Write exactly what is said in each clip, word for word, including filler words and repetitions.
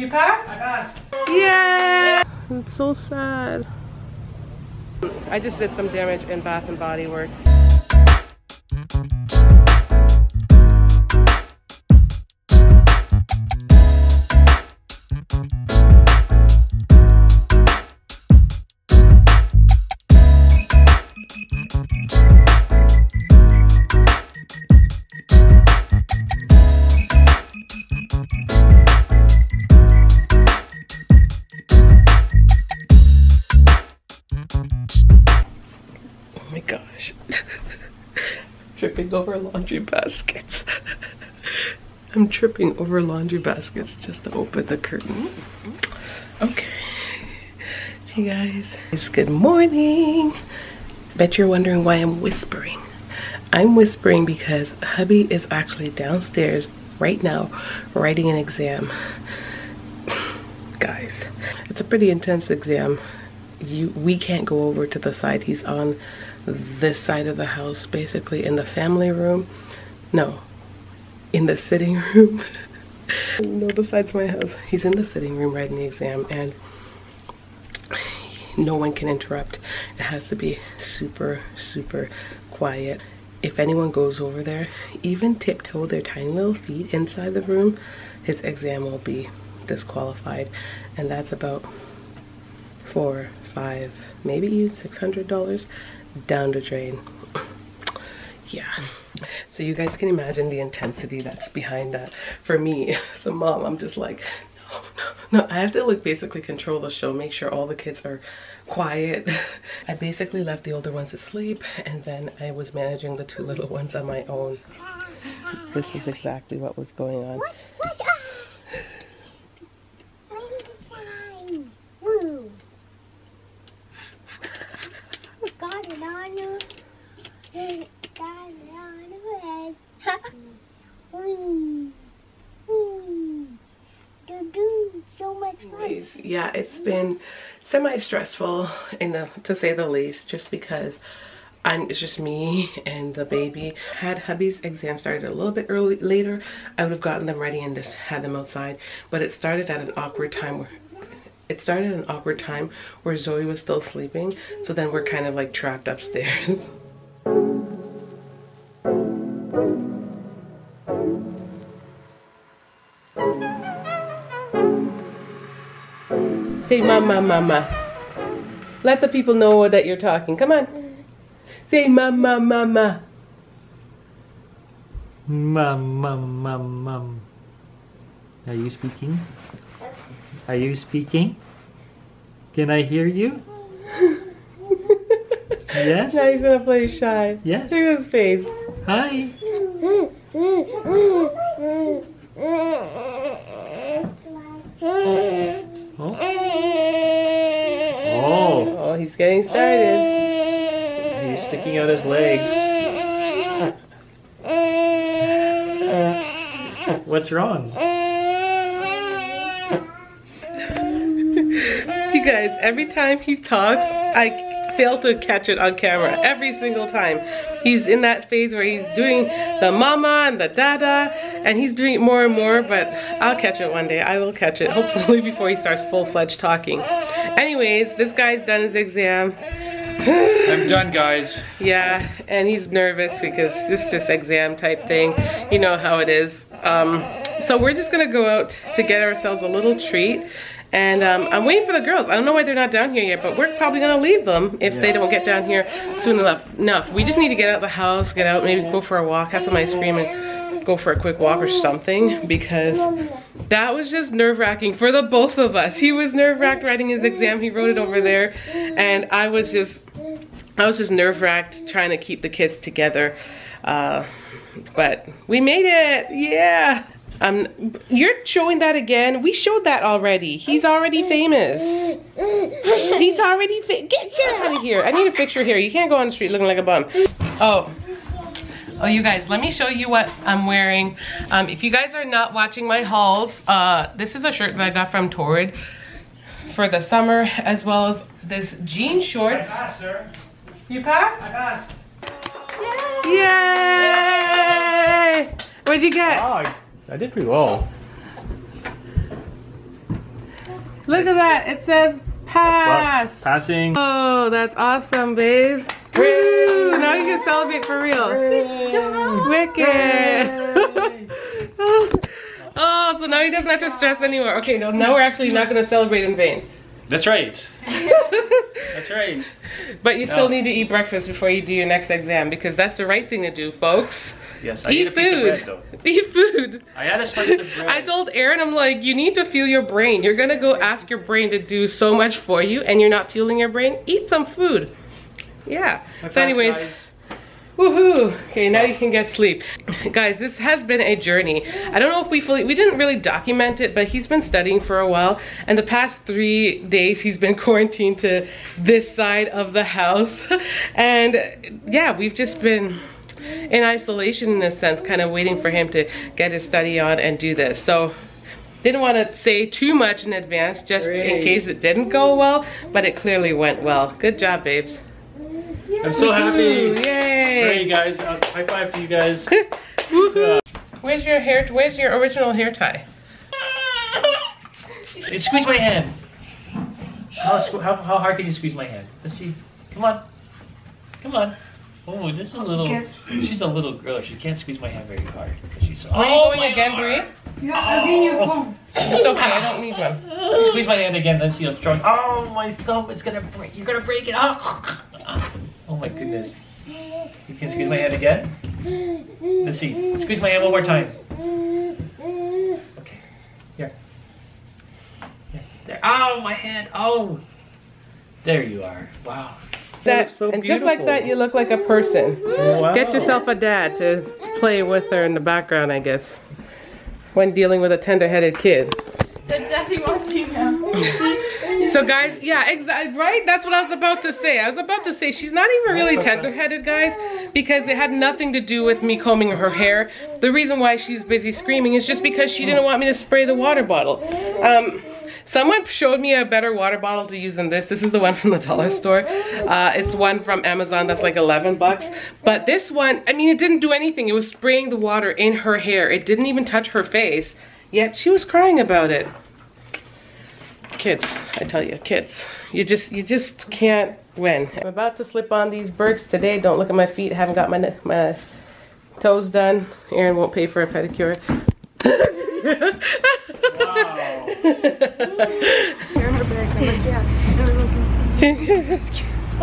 You passed? I passed. Yeah. It's so sad. I just did some damage in Bath and Body Works. Tripping over laundry baskets. I'm tripping over laundry baskets just to open the curtain. Okay. Hey guys. It's good morning. Bet you're wondering why I'm whispering. I'm whispering because hubby is actually downstairs right now writing an exam. Guys, it's a pretty intense exam. You, we can't go over to the side he's on. This side of the house, basically in the family room, no, in the sitting room. No, besides my house, he's in the sitting room writing the exam, and no one can interrupt. It has to be super, super quiet. If anyone goes over there, even tiptoe their tiny little feet inside the room, his exam will be disqualified, and that's about four, five, maybe even six hundred dollars. Down the drain. Yeah, so you guys can imagine the intensity that's behind that for me. So mom, I'm just like, no no no, I have to like basically control the show, make sure all the kids are quiet. I basically left the older ones asleep, and then I was managing the two little ones on my own. This is exactly what was going on. What? What? Yeah, it's been semi-stressful, in the, to say the least, just because I'm, it's just me and the baby. Had hubby's exam started a little bit early later, I would have gotten them ready and just had them outside, but it started at an awkward time where It started at an awkward time where Zoe was still sleeping, so then we're kind of like trapped upstairs. Say mama, mama. Let the people know that you're talking. Come on. Say mama, mama. Mama, mama, mama. Are you speaking? Are you speaking? Can I hear you? Yes? Now he's gonna play shy. Yes? Look at his face. Hi. Oh. Oh. Oh, he's getting started. He's sticking out his legs. What's wrong? You guys, every time he talks, I fail to catch it on camera. Every single time. He's in that phase where he's doing the mama and the dada, and he's doing it more and more, but I'll catch it one day. I will catch it, hopefully, before he starts full-fledged talking. Anyways, this guy's done his exam. I'm done, guys. Yeah, and he's nervous because it's just exam type thing. You know how it is. Um, so we're just gonna go out to get ourselves a little treat. And um, I'm waiting for the girls. I don't know why they're not down here yet, but we're probably gonna leave them if yeah. they don't get down here soon enough. Enough. We just need to get out of the house, get out, maybe go for a walk, have some ice cream, and go for a quick walk or something, because that was just nerve-wracking for the both of us. He was nerve-wracked writing his exam. He wrote it over there, and I was just, I was just nerve-wracked trying to keep the kids together. Uh, but we made it. Yeah. Um, you're showing that again. We showed that already. He's already famous. He's already fa get, get out of here. I need a picture here. You can't go on the street looking like a bum. Oh. Oh, you guys, let me show you what I'm wearing. Um, if you guys are not watching my hauls, uh, this is a shirt that I got from Torrid for the summer, as well as this jean shorts. I passed, sir. You passed? I passed. Yay! Yay! What'd you get? Oh, I did pretty well. Look at that. It says pass. Passing. Oh, that's awesome, babes. Woo! Now you can celebrate for real. Good job. Wicked. Oh, so now he doesn't have to stress anymore. Okay, no, now we're actually not going to celebrate in vain. That's right. That's right. But you no. still need to eat breakfast before you do your next exam, because that's the right thing to do, folks. Yes, I eat, eat a food. Piece of bread, though. Eat food. I had a slice of bread. I told Aaron, I'm like, you need to fuel your brain. You're going to go ask your brain to do so much for you, and you're not fueling your brain. Eat some food. Yeah. Look so anyways. Guys. Woohoo! Okay, now you can get sleep. Guys, this has been a journey. I don't know if we fully, we didn't really document it, but he's been studying for a while, and the past three days he's been quarantined to this side of the house. And yeah, we've just been in isolation in a sense, kind of waiting for him to get his study on and do this. So, didn't want to say too much in advance, just Great. in case it didn't go well, but it clearly went well. Good job, babes. I'm so happy. Yay! Great, guys. Uh, high five to you guys. uh, where's your hair? Where's your original hair tie? It squeezed my hand. How, how how hard can you squeeze my hand? Let's see. Come on. Come on. Oh, this is a little. She's a little girl. She can't squeeze my hand very hard because she's. So, oh, are you going again, Bree? Yeah, I mean you go. It's okay. I don't need one. Let's squeeze my hand again. Let's see how strong. Oh, my thumb! It's gonna break. You're gonna break it. Oh. Oh my goodness. You can squeeze my hand again? Let's see. Squeeze my hand one more time. Okay. Here. There. There. Oh, my hand. Oh. There you are. Wow. That, so and beautiful. Just like that, you look like a person. Wow. Get yourself a dad to play with her in the background, I guess, when dealing with a tender-headed kid. That's exactly what you know. So guys, yeah, exactly, right? That's what I was about to say. I was about to say, she's not even really tender-headed, guys, because it had nothing to do with me combing her hair. The reason why she's busy screaming is just because she didn't want me to spray the water bottle. Um, someone showed me a better water bottle to use than this. This is the one from the dollar store. Uh, it's one from Amazon that's like eleven bucks. But this one, I mean, it didn't do anything. It was spraying the water in her hair. It didn't even touch her face, yet she was crying about it. Kids, I tell you, kids, you just you just can't win. I'm about to slip on these Birks today. Don't look at my feet. Haven't got my my toes done. Aaron won't pay for a pedicure.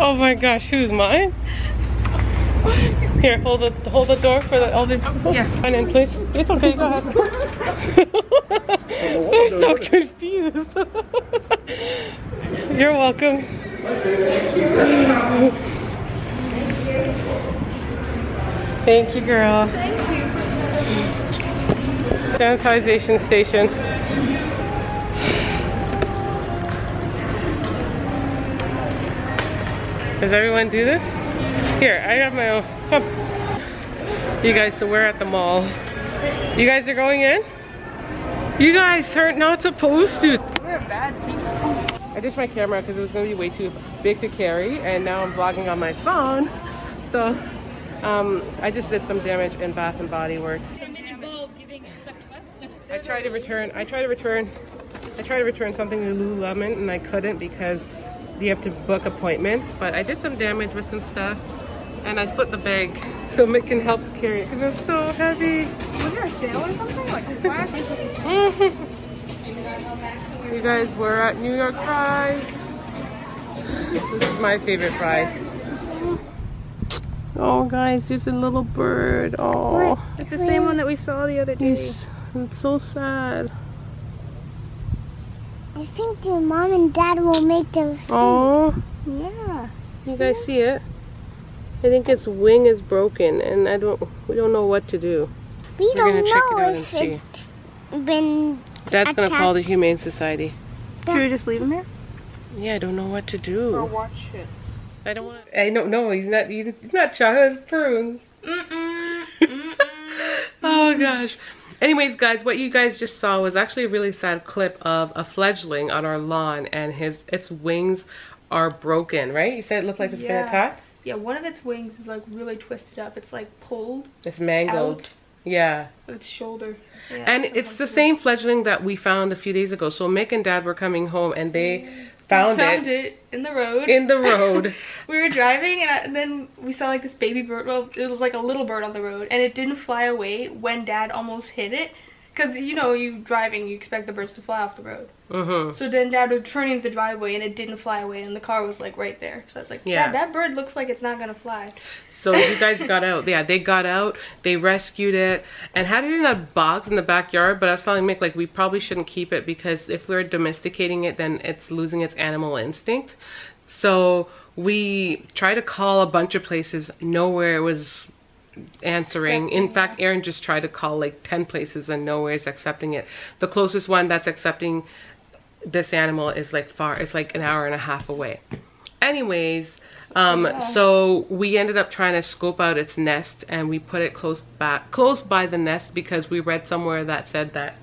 Wow. Oh my gosh, who's mine? Here, hold the hold the door for the all the people. Yeah. Fine in place. It's okay. Go ahead. They're so confused. You're welcome. Thank you, girl. Thank you. Sanitization station. Does everyone do this? Here, I have my own. Oh. You guys, so we're at the mall. You guys are going in? You guys aren't not supposed to. We're bad people. I ditched my camera because it was going to be way too big to carry, and now I'm vlogging on my phone. So um, I just did some damage in Bath and Body Works. I tried to return. I tried to return. I tried to return something to Lululemon, and I couldn't because you have to book appointments. But I did some damage with some stuff, and I split the bag so Mick can help carry it because it's so heavy. Was there a sale or something? Like a flash? Mm-hmm. You guys, we're at New York Fries. This is my favorite fries. Oh, guys, there's a little bird. Oh, it's the same one that we saw the other day. It's, it's so sad. I think their mom and dad will make the food. Oh, yeah. You guys see it? I think its wing is broken, and I don't. We don't know what to do. We We're don't know if it's been Dad's attacked. Gonna call the Humane Society. Should we just leave him here? Yeah, I don't know what to do. Or watch it. I don't want. I don't know. He's not. He's not chocolate. It's prunes. Mm-mm. Mm-mm. Oh gosh. Anyways, guys, what you guys just saw was actually a really sad clip of a fledgling on our lawn, and his its wings are broken. Right? You said it looked like it's yeah. been attacked. Yeah, one of its wings is like really twisted up. It's like pulled. It's mangled. Out. Yeah. Its shoulder. Yeah, and it's the same fledgling that we found a few days ago. So Mick and Dad were coming home and they found, found it. it in the road. In the road. We were driving and, I, and then we saw like this baby bird. Well, it was like a little bird on the road and it didn't fly away when Dad almost hit it. Because, you know, you driving, you expect the birds to fly off the road. Mm-hmm. So then Dad was turning the driveway and it didn't fly away and the car was like right there. So I was like, yeah, Dad, that bird looks like it's not going to fly. So you guys got out. Yeah, they got out. They rescued it and had it in a box in the backyard. But I was telling Mick, like, we probably shouldn't keep it because if we're domesticating it, then it's losing its animal instinct. So we tried to call a bunch of places. Nowhere was answering. In fact, Aaron just tried to call like ten places and nowhere is accepting it. The closest one that's accepting this animal is like far, it's like an hour and a half away. Anyways, um yeah. So we ended up trying to scope out its nest and we put it close back close by the nest because we read somewhere that said that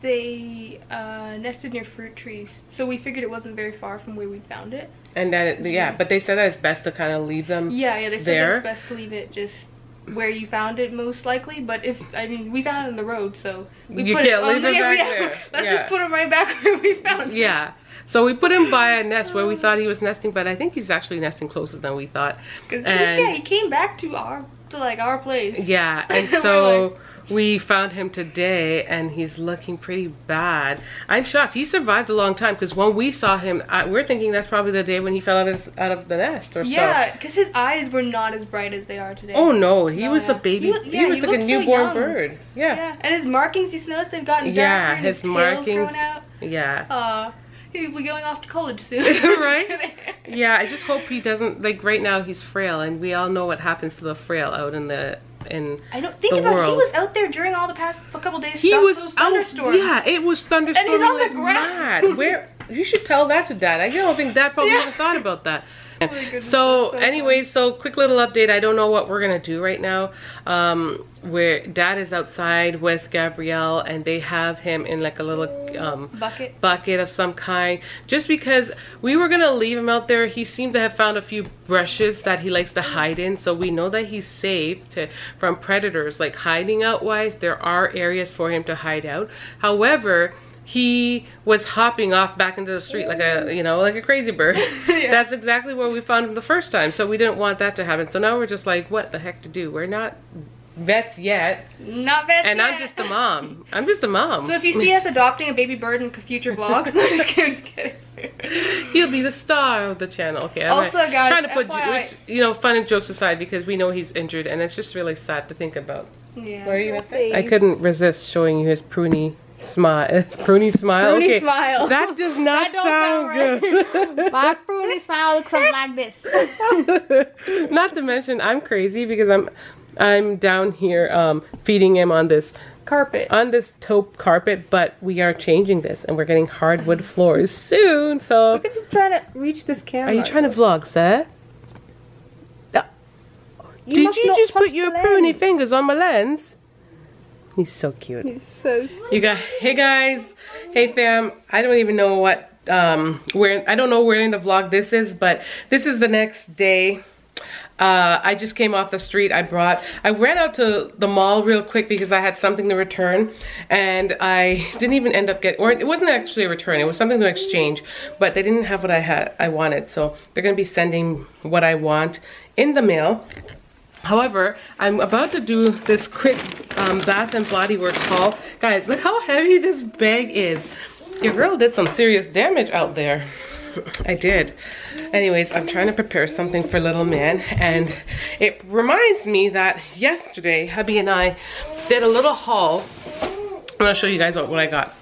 they uh nested near fruit trees, so we figured it wasn't very far from where we found it. And then it, yeah, but they said that it's best to kind of leave them yeah yeah they said there. That it's best to leave it just where you found it most likely, but if I mean we found it in the road, so we you put can't it leave it back yeah, there. Let's yeah. just put him right back where we found him. Yeah, so we put him by a nest where we thought he was nesting, but I think he's actually nesting closer than we thought. Because yeah, he came back to our to like our place. Yeah, and so like, we found him today, and he's looking pretty bad. I'm shocked. He survived a long time because when we saw him, I, we're thinking that's probably the day when he fell out of, out of the nest or yeah, so. Yeah, because his eyes were not as bright as they are today. Oh no, he oh, was yeah. a baby. He, yeah, he was he like a newborn so bird. Yeah. Yeah, and his markings. You notice they've gotten darker. Yeah, his, his markings. Out. Yeah. Uh, he'll be going off to college soon. Right? Yeah, I just hope he doesn't, like right now he's frail and we all know what happens to the frail out in the in I don't think about world. He was out there during all the past couple days. He was those thunderstorms. Out, yeah, it was thunderstorms. And he's on like the ground. Mad. Where you should tell that to Dad. I don't think Dad probably yeah. even thought about that. Oh my goodness, so, so anyway, so quick little update. I don't know what we're gonna do right now. Um, where Dad is outside with Gabrielle and they have him in like a little um, bucket bucket of some kind. Just because we were gonna leave him out there, he seemed to have found a few brushes that he likes to hide in. So we know that he's safe to from predators. Like hiding out wise, there are areas for him to hide out. However, he was hopping off back into the street like a, you know, like a crazy bird. Yeah. That's exactly where we found him the first time. So we didn't want that to happen. So now we're just like, what the heck to do? We're not vets yet. Not vets and yet. And I'm just a mom. I'm just a mom. So if you see us adopting a baby bird in future vlogs, no, I'm just kidding. Just kidding. He'll be the star of the channel. Okay. I'm also, guys, trying to put, F Y I, you know, fun and jokes aside because we know he's injured and it's just really sad to think about. Yeah. What are you gonna I couldn't resist showing you his pruny. Smile. It's pruny smile. Pruny okay. smile. That does not that sound, sound right. good. My pruny smile looks like this. Not to mention, I'm crazy because I'm, I'm down here um, feeding him on this carpet, on this taupe carpet. But we are changing this, and we're getting hardwood floors soon. So look at you trying to reach this camera. Are you trying to vlog, sir? Uh, you did you just put your pruny lens. fingers on my lens? He's so cute. He's so sweet. You got hey guys, hey fam. I don't even know what um where I don't know where in the vlog this is, but this is the next day. Uh, I just came off the street. I brought I ran out to the mall real quick because I had something to return, and I didn't even end up getting, or it wasn't actually a return. It was something to exchange, but they didn't have what I had I wanted, so they're gonna be sending what I want in the mail. However, I'm about to do this quick um, Bath and Body Works haul. Guys, look how heavy this bag is. Your girl did some serious damage out there. I did. Anyways, I'm trying to prepare something for little man, and it reminds me that yesterday, hubby and I did a little haul. I'm gonna show you guys what, what I got.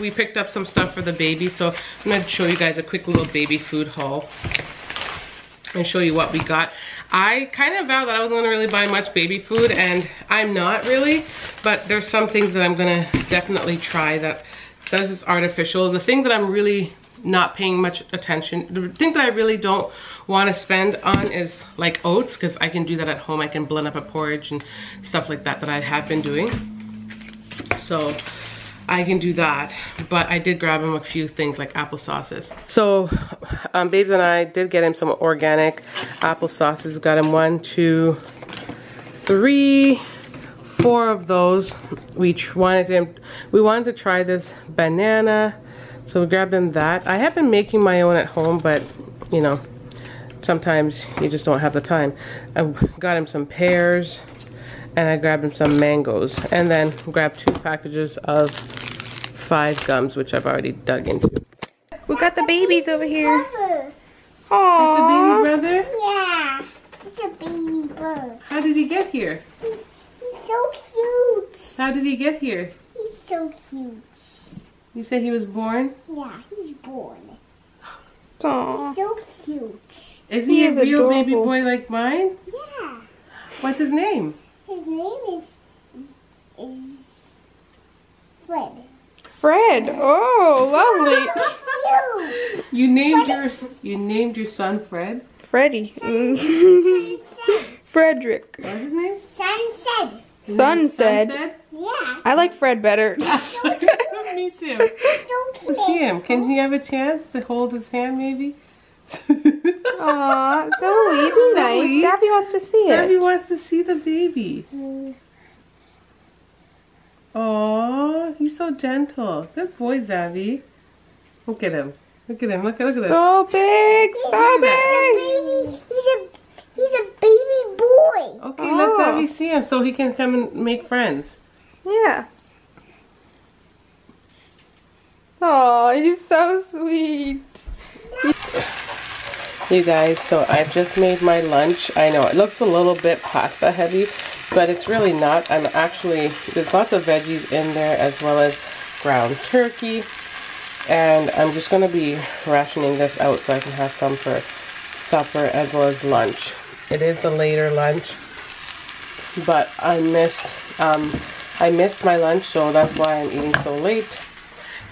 We picked up some stuff for the baby, so I'm gonna show you guys a quick little baby food haul and show you what we got. I kind of vowed that I wasn't gonna really buy much baby food, and I'm not really, but there's some things that I'm gonna definitely try that says it's artificial. The thing that I'm really not paying much attention, the thing that I really don't want to spend on is like oats, because I can do that at home. I can blend up a porridge and stuff like that that I have been doing. So I can do that, but I did grab him a few things like apple sauces. So um, Babes and I did get him some organic apple sauces. Got him one, two, three, four of those. We wanted to, we wanted to try this banana, so we grabbed him that. I have been making my own at home, but you know, sometimes you just don't have the time. I got him some pears, and I grabbed him some mangoes, and then grabbed two packages of five gums, which I've already dug into. We got the babies over here. Oh, that's a baby brother? Yeah, it's a baby bird. How did he get here? He's, he's so cute. How did he get here? He's so cute. You said he was born? Yeah, he's born. Aww. He's so cute. Is he, he is a real adorable baby boy like mine? Yeah. What's his name? His name is, is, is Fred. Fred. Oh, lovely. He's so cute. You named Fred your is... you named your son Fred? Freddy. Sun, Frederick. What's his name? Sunset. His Sun name said. Sunset? Yeah. I like Fred better. So me too. So cute. See him. Can he have a chance to hold his hand maybe? Aww, so wee, be nice. Gabby wants to see it. Gabby wants to see the baby. Mm. Aww, he's so gentle. Good boy, Zabby. Look at him. Look at him. Look at look at this. So big, he's so big. Baby. He's a he's a baby boy. Okay, oh. Let Zabby see him so he can come and make friends. Yeah. Oh, he's so sweet. You guys, so I've just made my lunch. I know it looks a little bit pasta heavy, but it's really not. I'm actually, there's lots of veggies in there as well as ground turkey. And I'm just going to be rationing this out so I can have some for supper as well as lunch. It is a later lunch, but I missed, um, I missed my lunch, so that's why I'm eating so late.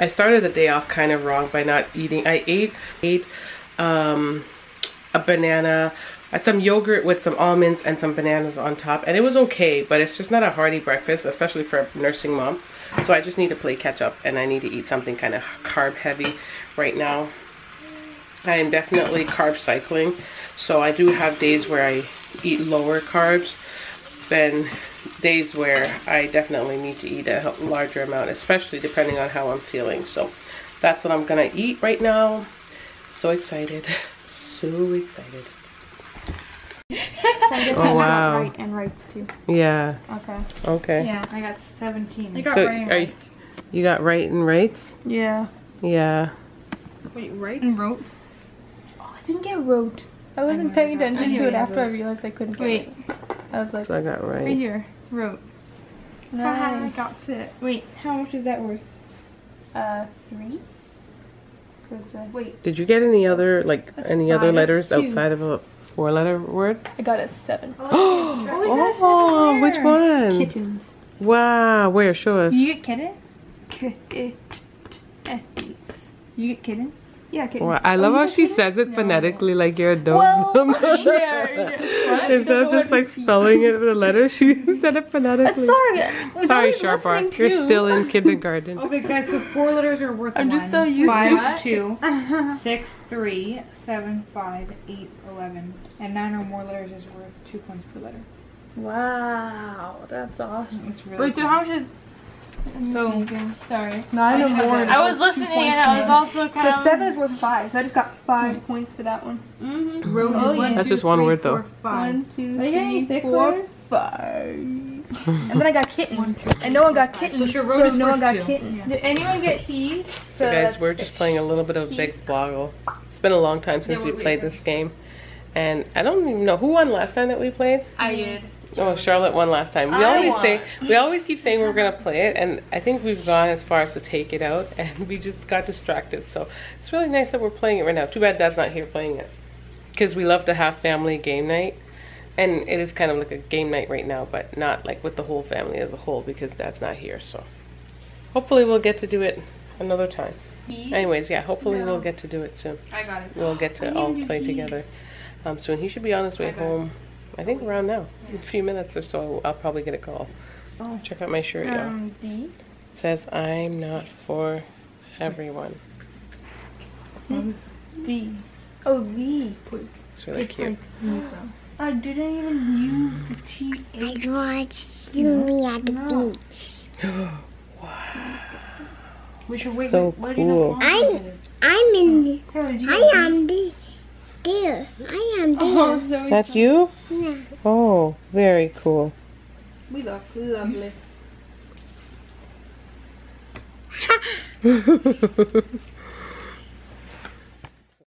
I started the day off kind of wrong by not eating. I ate, ate, um... a banana, some yogurt with some almonds and some bananas on top, and it was okay, but it's just not a hearty breakfast, especially for a nursing mom. So I just need to play catch up, and I need to eat something kind of carb heavy right now. I am definitely carb cycling, so I do have days where I eat lower carbs than days where I definitely need to eat a larger amount, especially depending on how I'm feeling. So that's what I'm gonna eat right now. So excited. So excited. So oh wow. Right and rights too. Yeah. Okay. Okay. Yeah, I got seventeen. I got so right and rights. You got right and rights? Yeah. Yeah. Wait, right and wrote? Oh, I didn't get wrote. I wasn't I paying attention to it yeah, after wrote. I realized I couldn't get Wait. It. I was like, so I got right. Right here. Wrote. Nice. I got it. Wait, how much is that worth? Uh, three? Wait. Did you get any other like that's any other letters two. Outside of a four-letter word? I got a seven. Oh, oh, oh which one? Kittens. Wow, where? Show us. You get kitten? Kittens. You get kitten? Yeah, kitten. Wow. I love oh, how she kitten? Says it no, phonetically, like you're a dumb. Well, yeah, instead of just like spelling it with a letter, she said it phonetically. Uh, sorry, sorry, Sharpa. You're still in kindergarten. Okay, guys. So four letters are worth. I'm one. Just so used five, to two, six, three, seven, five, eight, eleven, and nine or more letters is worth two points per letter. Wow, that's awesome. It's really. Wait, cool. So how much? Is So, sorry. Nine or more. I was listening and I was also kind of. So seven is worth five, so I just got five mm. points for that one. Mm-hmm. Road oh, one, yeah. That's two, just one three, word though. Four, one, two, three, six four, letters? Five. And then I got kitten. One, two, three, and no one got kitten. So, your road so is no one got two. Kitten. Yeah. Did anyone get he? So, so guys, we're just playing a little bit of he. Big Boggle. It's been a long time since yeah, we, we played this game. And I don't even know who won last time that we played. I did. Oh, Charlotte won last time. We I always won. say we always keep saying we're gonna play it, and I think we've gone as far as to take it out, and we just got distracted. So it's really nice that we're playing it right now. Too bad Dad's not here playing it, because we love to have family game night, and it is kind of like a game night right now, but not like with the whole family as a whole because Dad's not here. So hopefully we'll get to do it another time. He? Anyways, yeah, hopefully no. we'll get to do it soon. I got it. We'll get to I all play to together um, soon. He should be on his way home. It. I think around now, in a few minutes or so, I'll probably get a call. Oh. Check out my shirt, um, y'all. It says, I'm not for everyone. The. Oh, the. It's really it's cute. Like, I didn't even use the tea. I watched you no. at the no. beach. Wow. Which wait, so wait, wait, cool. I'm I'm in oh. I am the there. I am there. Oh, so that's so. You? Yeah. Oh, very cool. We look lovely.